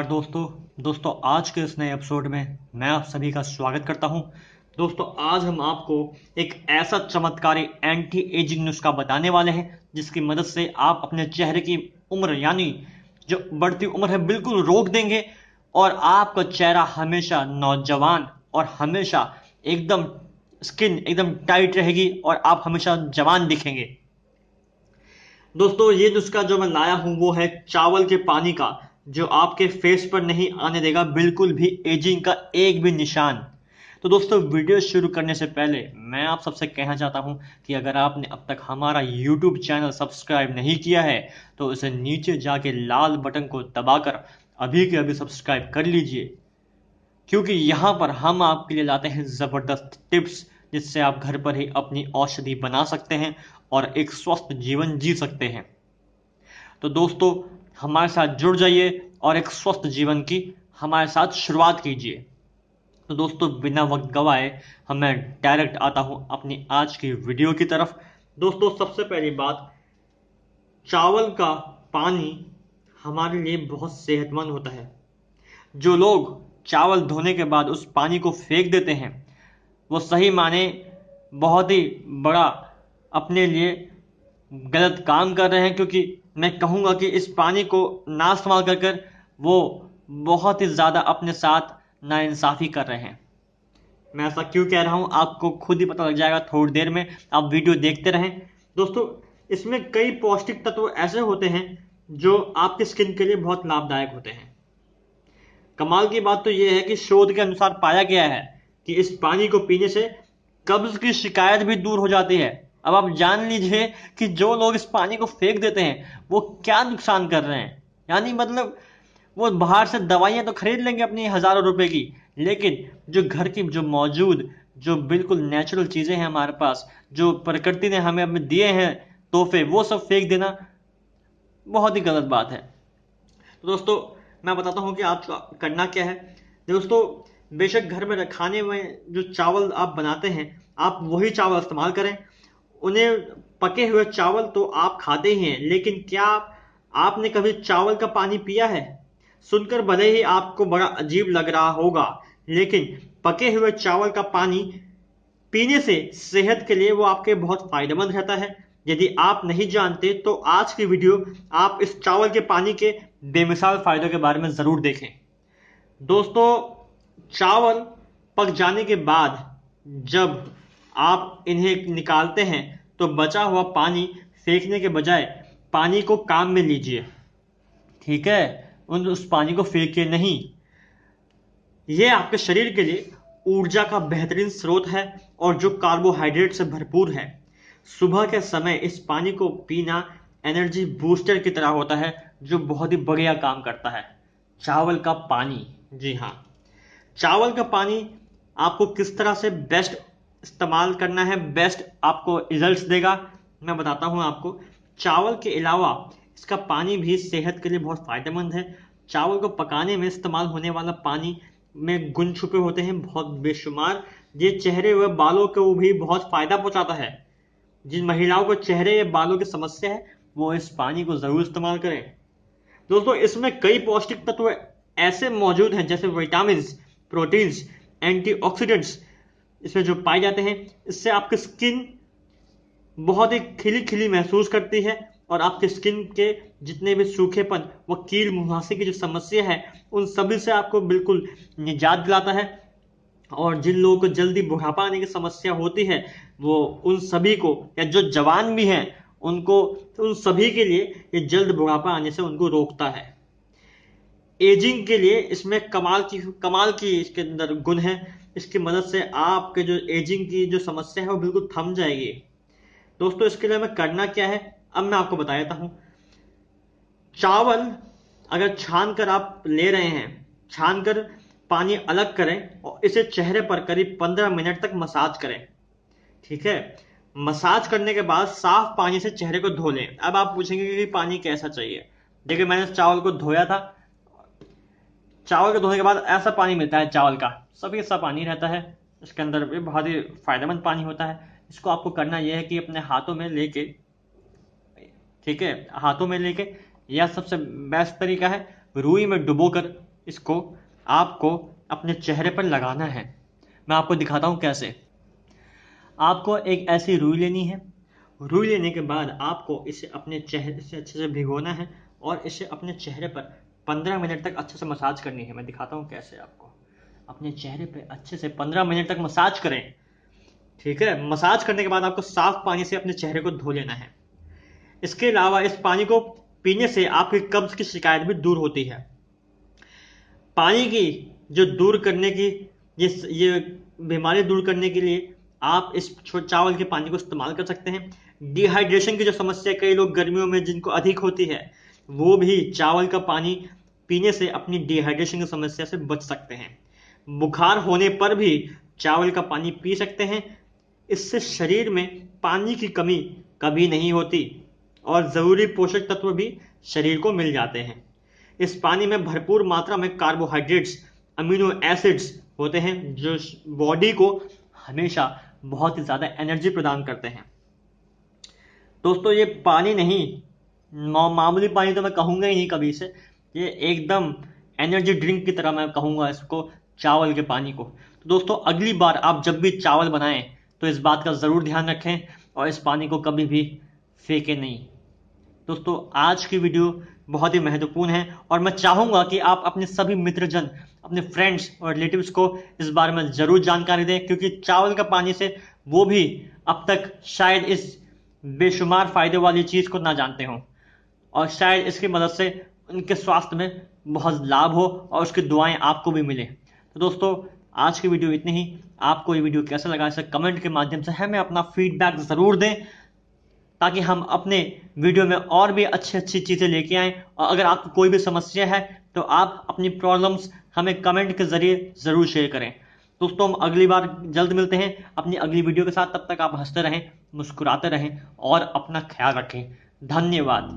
नमस्कार दोस्तों आज के इस नए एपिसोड में मैं आप सभी का स्वागत करता हूं। दोस्तों आज हम आपको एक ऐसा चमत्कारी एंटी एजिंग नुस्खा बताने वाले हैं जिसकी मदद से आप अपने चेहरे की उम्र यानी जो बढ़ती उम्र है बिल्कुल रोक देंगे और आपका चेहरा हमेशा नौजवान और हमेशा एकदम स्किन एकदम टाइट रहेगी और आप हमेशा जवान दिखेंगे। दोस्तों ये नुस्खा जो मैं लाया हूँ वो है चावल के पानी का, जो आपके फेस पर नहीं आने देगा बिल्कुल भी एजिंग का एक भी निशान। तो दोस्तों वीडियो शुरू करने से पहले मैं आप सबसे कहना चाहता हूं कि अगर आपने अब तक हमारा YouTube चैनल सब्सक्राइब नहीं किया है तो इसे नीचे जाके लाल बटन को दबाकर अभी के अभी सब्सक्राइब कर लीजिए, क्योंकि यहां पर हम आपके लिए लाते हैं ज़बरदस्त टिप्स जिससे आप घर पर ही अपनी औषधि बना सकते हैं और एक स्वस्थ जीवन जी सकते हैं। तो दोस्तों हमारे साथ जुड़ जाइए और एक स्वस्थ जीवन की हमारे साथ शुरुआत कीजिए। तो दोस्तों बिना वक्त गवाए मैं डायरेक्ट आता हूं अपनी आज की वीडियो की तरफ। दोस्तों सबसे पहली बात, चावल का पानी हमारे लिए बहुत सेहतमंद होता है। जो लोग चावल धोने के बाद उस पानी को फेंक देते हैं वो सही माने बहुत ही बड़ा अपने लिए गलत काम कर रहे हैं, क्योंकि मैं कहूँगा कि इस पानी को ना इस्तेमाल कर कर वो बहुत ही ज़्यादा अपने साथ नाइंसाफ़ी कर रहे हैं। मैं ऐसा क्यों कह रहा हूँ आपको खुद ही पता लग जाएगा थोड़ी देर में, आप वीडियो देखते रहें। दोस्तों इसमें कई पौष्टिक तत्व ऐसे होते हैं जो आपकी स्किन के लिए बहुत लाभदायक होते हैं। कमाल की बात तो ये है कि शोध के अनुसार पाया गया है कि इस पानी को पीने से कब्ज की शिकायत भी दूर हो जाती है। अब आप जान लीजिए कि जो लोग इस पानी को फेंक देते हैं वो क्या नुकसान कर रहे हैं। यानी मतलब वो बाहर से दवाइयाँ तो खरीद लेंगे अपनी हज़ारों रुपए की, लेकिन जो घर की जो मौजूद जो बिल्कुल नेचुरल चीज़ें हैं हमारे पास, जो प्रकृति ने हमें दिए हैं तोहफे, वो सब फेंक देना बहुत ही गलत बात है। तो दोस्तों मैं बताता हूँ कि आपका करना क्या है। दोस्तों बेशक घर में खाने में जो चावल आप बनाते हैं आप वही चावल इस्तेमाल करें। उन्हें पके हुए चावल तो आप खाते ही हैं, लेकिन क्या आपने कभी चावल का पानी पिया है? सुनकर भले ही आपको बड़ा अजीब लग रहा होगा, लेकिन पके हुए चावल का पानी पीने से सेहत के लिए वो आपके बहुत फायदेमंद रहता है। यदि आप नहीं जानते तो आज की वीडियो आप इस चावल के पानी के बेमिसाल फायदों के बारे में ज़रूर देखें। दोस्तों चावल पक जाने के बाद जब आप इन्हें निकालते हैं तो बचा हुआ पानी फेंकने के बजाय पानी को काम में लीजिए, ठीक है? उस पानी को फेंकिए नहीं। यह आपके शरीर के लिए ऊर्जा का बेहतरीन स्रोत है और जो कार्बोहाइड्रेट से भरपूर है। सुबह के समय इस पानी को पीना एनर्जी बूस्टर की तरह होता है, जो बहुत ही बढ़िया काम करता है। चावल का पानी, जी हाँ, चावल का पानी आपको किस तरह से बेस्ट इस्तेमाल करना है, बेस्ट आपको रिजल्ट्स देगा, मैं बताता हूँ आपको। चावल के अलावा इसका पानी भी सेहत के लिए बहुत फ़ायदेमंद है। चावल को पकाने में इस्तेमाल होने वाला पानी में गुण छुपे होते हैं बहुत बेशुमार। ये चेहरे व बालों को भी बहुत फ़ायदा पहुँचाता है। जिन महिलाओं को चेहरे या बालों की समस्या है वो इस पानी को ज़रूर इस्तेमाल करें। दोस्तों इसमें कई पौष्टिक तत्व ऐसे मौजूद हैं जैसे विटामिन, प्रोटीन्स, एंटीऑक्सीडेंट्स इसमें जो पाए जाते हैं। इससे आपकी स्किन बहुत ही खिली खिली महसूस करती है और आपके स्किन के जितने भी सूखेपन व कील मुहासे की जो समस्या है उन सभी से आपको बिल्कुल निजात दिलाता है। और जिन लोगों को जल्दी बुढ़ापा आने की समस्या होती है वो उन सभी को, या जो जवान भी हैं उनको, उन सभी के लिए ये जल्द बुढ़ापा आने से उनको रोकता है। एजिंग के लिए इसमें कमाल की इसके अंदर गुण है। इसकी मदद से आपके जो एजिंग की जो समस्या है वो बिल्कुल थम जाएगी। दोस्तों इसके लिए मैं करना क्या है अब मैं आपको बता देता हूँ। चावल अगर छान कर आप ले रहे हैं, छान कर पानी अलग करें और इसे चेहरे पर करीब 15 मिनट तक मसाज करें, ठीक है? मसाज करने के बाद साफ पानी से चेहरे को धो लें। अब आप पूछेंगे कि पानी कैसा चाहिए। देखिए मैंने चावल को धोया था, चावल को धोने के बाद ऐसा पानी मिलता है, चावल का सभी ऐसा पानी रहता है, इसके अंदर भी बहुत ही फायदेमंद पानी होता है। इसको आपको करना यह है कि अपने हाथों में लेके, ठीक है, हाथों में लेके, यह सबसे बेस्ट तरीका है, रुई में डुबो कर इसको आपको अपने चेहरे पर लगाना है। मैं आपको दिखाता हूँ कैसे। आपको एक ऐसी रुई लेनी है, रुई लेने के बाद आपको इसे अपने चेहरे से अच्छे से भिगोना है और इसे अपने चेहरे पर 15 मिनट तक अच्छे से मसाज करनी है। मैं दिखाता हूँ कैसे। आपको अपने चेहरे पे अच्छे से 15 मिनट तक मसाज करें, ठीक है। मसाज करने के बाद आपको साफ पानी से अपने चेहरे को धो लेना है। इसके अलावा इस पानी को पीने से आपकी कब्ज की शिकायत भी दूर होती है। पानी की जो दूर करने की ये बीमारी दूर करने के लिए आप इस चावल के पानी को इस्तेमाल कर सकते हैं। डिहाइड्रेशन की जो समस्या कई लोग गर्मियों में जिनको अधिक होती है, वो भी चावल का पानी पीने से अपनी डिहाइड्रेशन की समस्या से बच सकते हैं। बुखार होने पर भी चावल का पानी पी सकते हैं। इससे शरीर में पानी की कमी कभी नहीं होती और ज़रूरी पोषक तत्व भी शरीर को मिल जाते हैं। इस पानी में भरपूर मात्रा में कार्बोहाइड्रेट्स, अमीनो एसिड्स होते हैं जो बॉडी को हमेशा बहुत ही ज़्यादा एनर्जी प्रदान करते हैं। दोस्तों, ये पानी नहीं मामूली पानी तो मैं कहूँगा ही नहीं कभी इसे, ये एकदम एनर्जी ड्रिंक की तरह मैं कहूँगा इसको, चावल के पानी को। तो दोस्तों, अगली बार आप जब भी चावल बनाएं तो इस बात का ज़रूर ध्यान रखें और इस पानी को कभी भी फेंके नहीं। दोस्तों, आज की वीडियो बहुत ही महत्वपूर्ण है और मैं चाहूँगा कि आप अपने सभी मित्रजन, अपने फ्रेंड्स और रिलेटिव्स को इस बारे में ज़रूर जानकारी दें, क्योंकि चावल का पानी से वो भी अब तक शायद इस बेशुमार फ़ायदे वाली चीज़ को ना जानते हों और शायद इसकी मदद से उनके स्वास्थ्य में बहुत लाभ हो और उसकी दुआएं आपको भी मिले। तो दोस्तों, आज की वीडियो इतनी ही। आपको ये वीडियो कैसा लगा इसे कमेंट के माध्यम से हमें अपना फीडबैक ज़रूर दें, ताकि हम अपने वीडियो में और भी अच्छी अच्छी चीज़ें लेके आएँ। और अगर आपको कोई भी समस्या है तो आप अपनी प्रॉब्लम्स हमें कमेंट के ज़रिए ज़रूर शेयर करें। दोस्तों, हम अगली बार जल्द मिलते हैं अपनी अगली वीडियो के साथ। तब तक आप हंसते रहें, मुस्कुराते रहें और अपना ख्याल रखें। धन्यवाद।